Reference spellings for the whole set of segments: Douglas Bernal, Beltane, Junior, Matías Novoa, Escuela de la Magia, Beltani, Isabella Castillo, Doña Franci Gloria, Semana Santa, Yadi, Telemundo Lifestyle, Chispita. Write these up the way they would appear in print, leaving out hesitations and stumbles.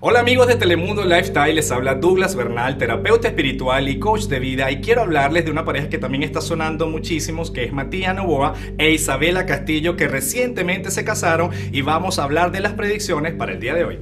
Hola amigos de Telemundo Lifestyle, les habla Douglas Bernal, terapeuta espiritual y coach de vida, y quiero hablarles de una pareja que también está sonando muchísimo, que es Matías Novoa e Isabella Castillo, que recientemente se casaron, y vamos a hablar de las predicciones para el día de hoy.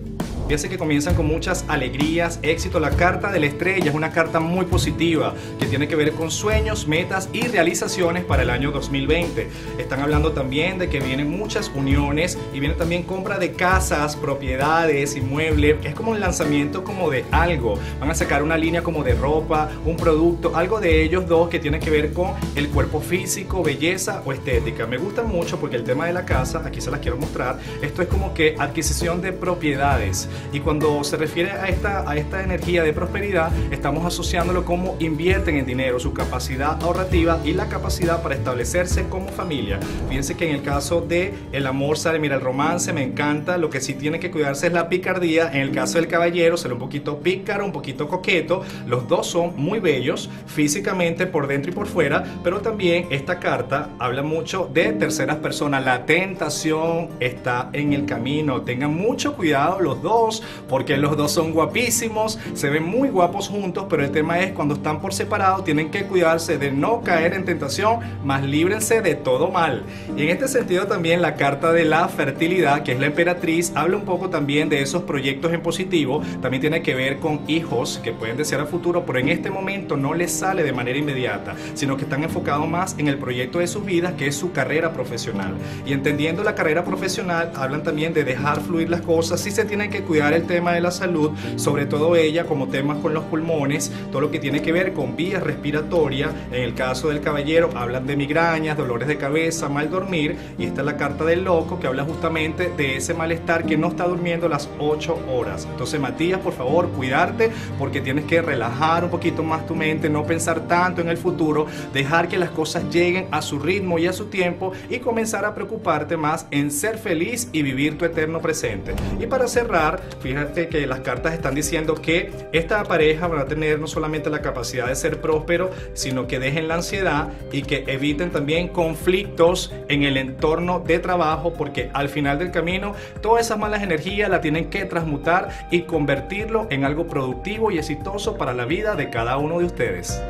Fíjense que comienzan con muchas alegrías, éxito. La carta de la estrella es una carta muy positiva que tiene que ver con sueños, metas y realizaciones para el año 2020. Están hablando también de que vienen muchas uniones y viene también compra de casas, propiedades, inmuebles, que es como un lanzamiento como de algo. Van a sacar una línea como de ropa, un producto, algo de ellos dos que tiene que ver con el cuerpo físico, belleza o estética. Me gusta mucho porque el tema de la casa, aquí se las quiero mostrar, esto es como que adquisición de propiedades. Y cuando se refiere a esta energía de prosperidad, estamos asociándolo como invierten en dinero, su capacidad ahorrativa y la capacidad para establecerse como familia. Fíjense que en el caso de el amor sale, mira, el romance me encanta. Lo que sí tiene que cuidarse es la picardía. En el caso del caballero sale un poquito pícaro, un poquito coqueto. Los dos son muy bellos físicamente por dentro y por fuera, pero también esta carta habla mucho de terceras personas. La tentación está en el camino. Tengan mucho cuidado los dos, porque los dos son guapísimos, se ven muy guapos juntos, pero el tema es cuando están por separado tienen que cuidarse de no caer en tentación, más líbrense de todo mal. Y en este sentido también la carta de la fertilidad, que es la emperatriz, habla un poco también de esos proyectos en positivo. También tiene que ver con hijos que pueden desear a futuro, pero en este momento no les sale de manera inmediata, sino que están enfocados más en el proyecto de sus vidas, que es su carrera profesional. Y entendiendo la carrera profesional, hablan también de dejar fluir las cosas. Si se tienen que cuidar el tema de la salud, sobre todo ella, como temas con los pulmones, todo lo que tiene que ver con vías respiratorias. En el caso del caballero hablan de migrañas, dolores de cabeza, mal dormir, y esta es la carta del loco, que habla justamente de ese malestar, que no está durmiendo las 8 horas. Entonces, Matías, por favor, cuidarte, porque tienes que relajar un poquito más tu mente, no pensar tanto en el futuro, dejar que las cosas lleguen a su ritmo y a su tiempo, y comenzar a preocuparte más en ser feliz y vivir tu eterno presente. Y para cerrar, fíjate que las cartas están diciendo que esta pareja va a tener no solamente la capacidad de ser próspero, sino que dejen la ansiedad y que eviten también conflictos en el entorno de trabajo, porque al final del camino todas esas malas energías la tienen que transmutar y convertirlo en algo productivo y exitoso para la vida de cada uno de ustedes.